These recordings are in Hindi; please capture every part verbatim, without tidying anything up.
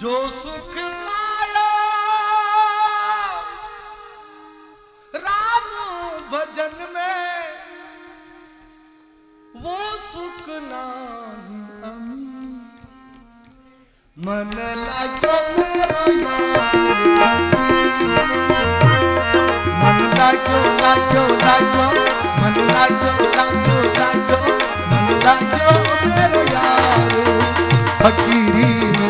जो सुख लाया राम भजन में वो सुख नाही अमीर मन लागो मेरा मन लागो लागो लागो मन लागो लागो लागो मन लागो मेरा यार फकीरी में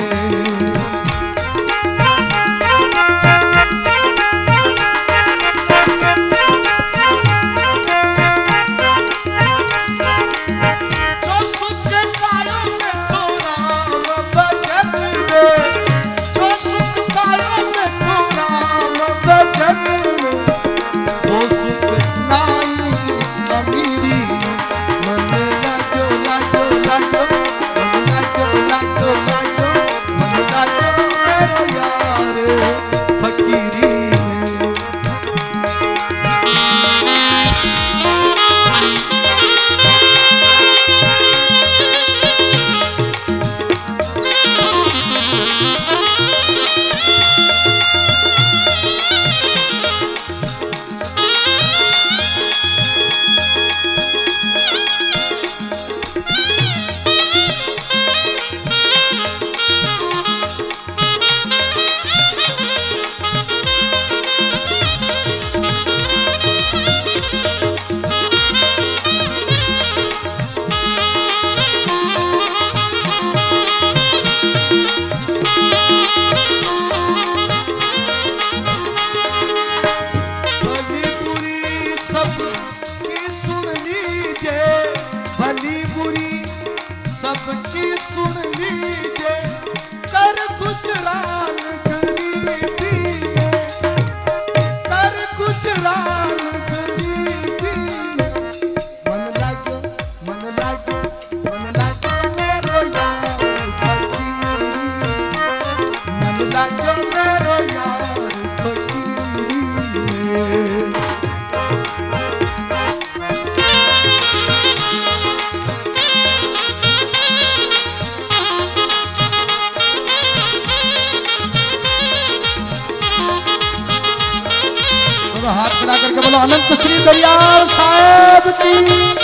अनंत श्री दरियार साहेब की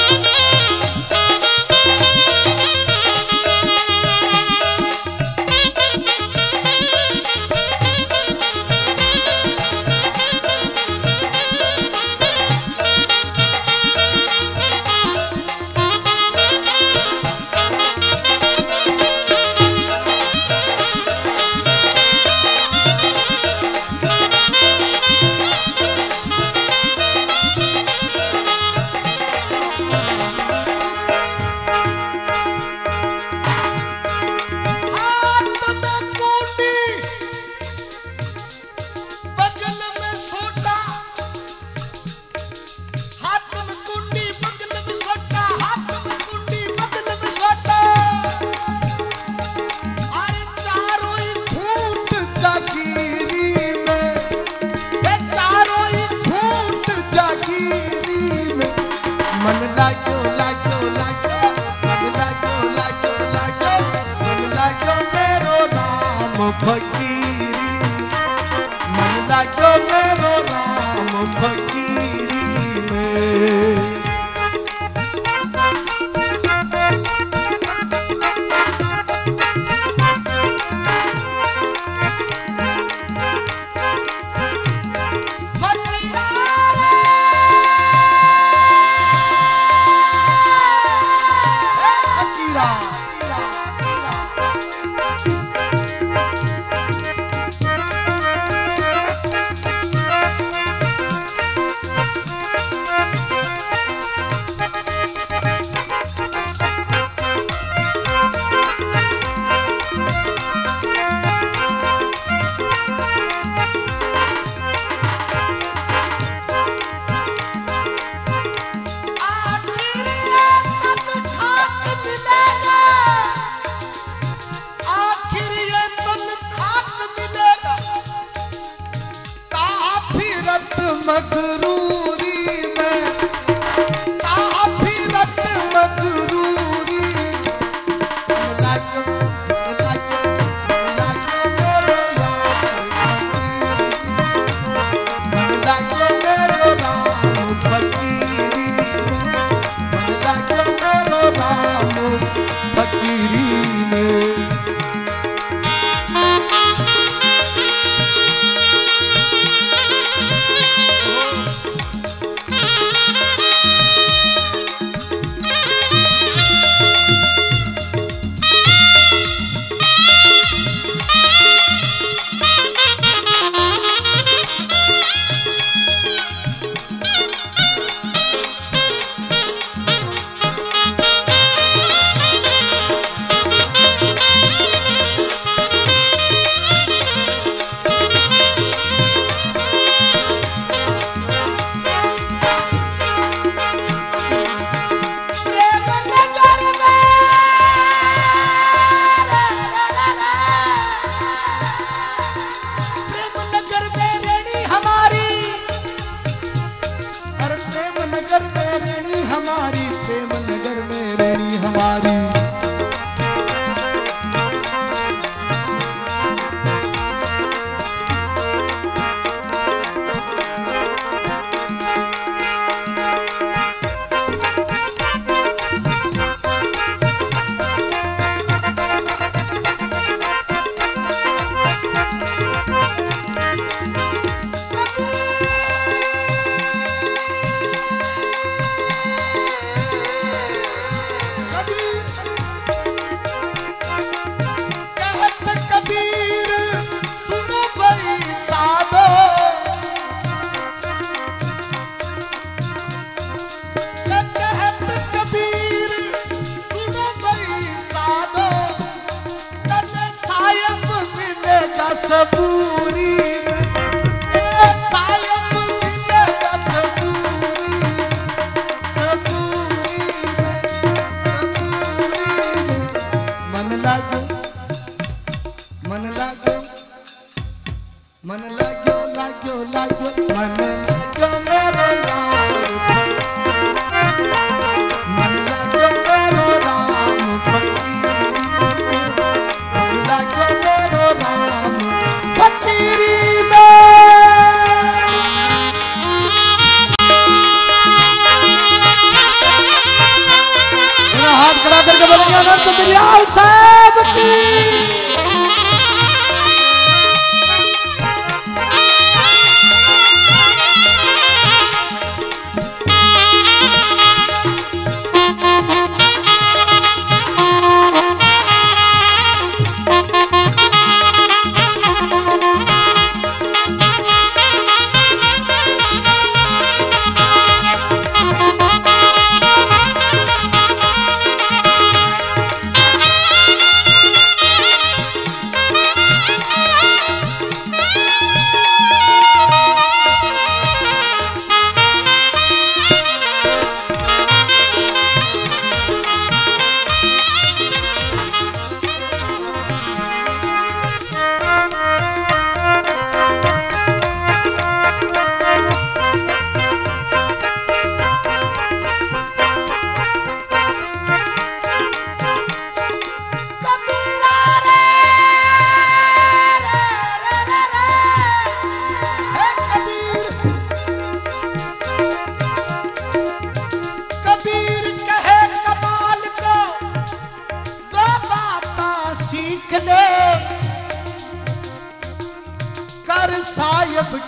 प्रेम नगर में रहनी हमारी, प्रेम नगर में रहनी हमारी।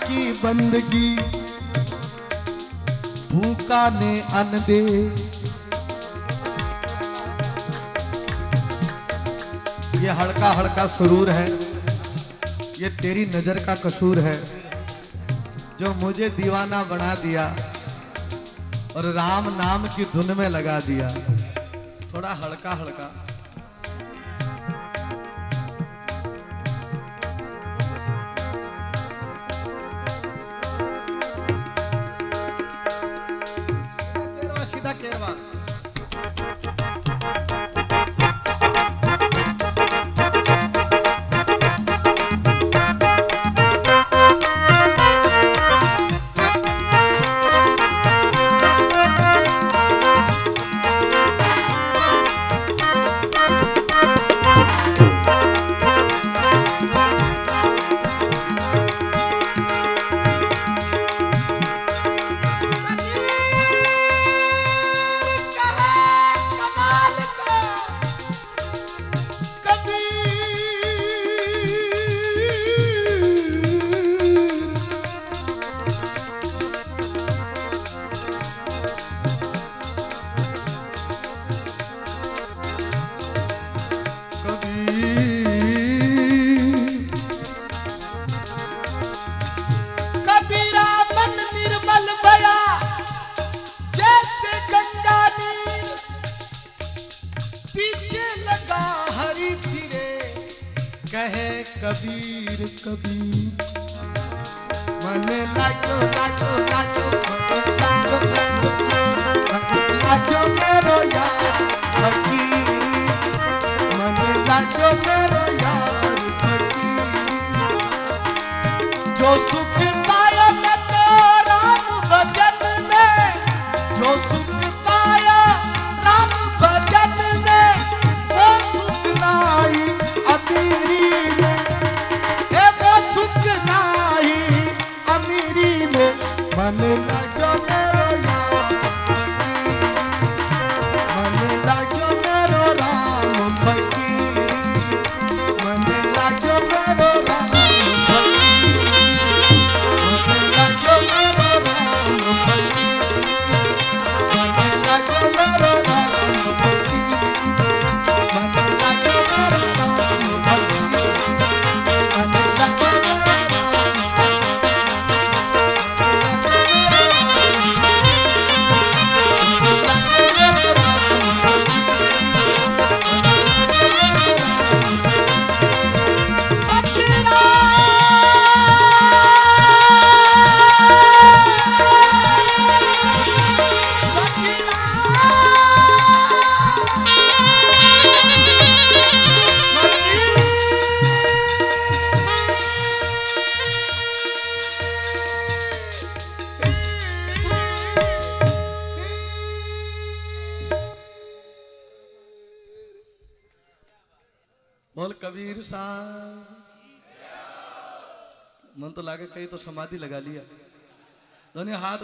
की बंदगी भूखा ने अन्न दे, ये हड़का हड़का सुरूर है, ये तेरी नजर का कसूर है जो मुझे दीवाना बना दिया और राम नाम की धुन में लगा दिया। थोड़ा हड़का हड़का कबीर कबीर मन लागो लागो लागो लागो लागो मेरो यार फकीर मन लागो मेरो यार फकीर जो सुख पाया तेरा भजन में कबीर साहब मन तो लागे कहीं तो समाधि लगा लिया दोनों हाथ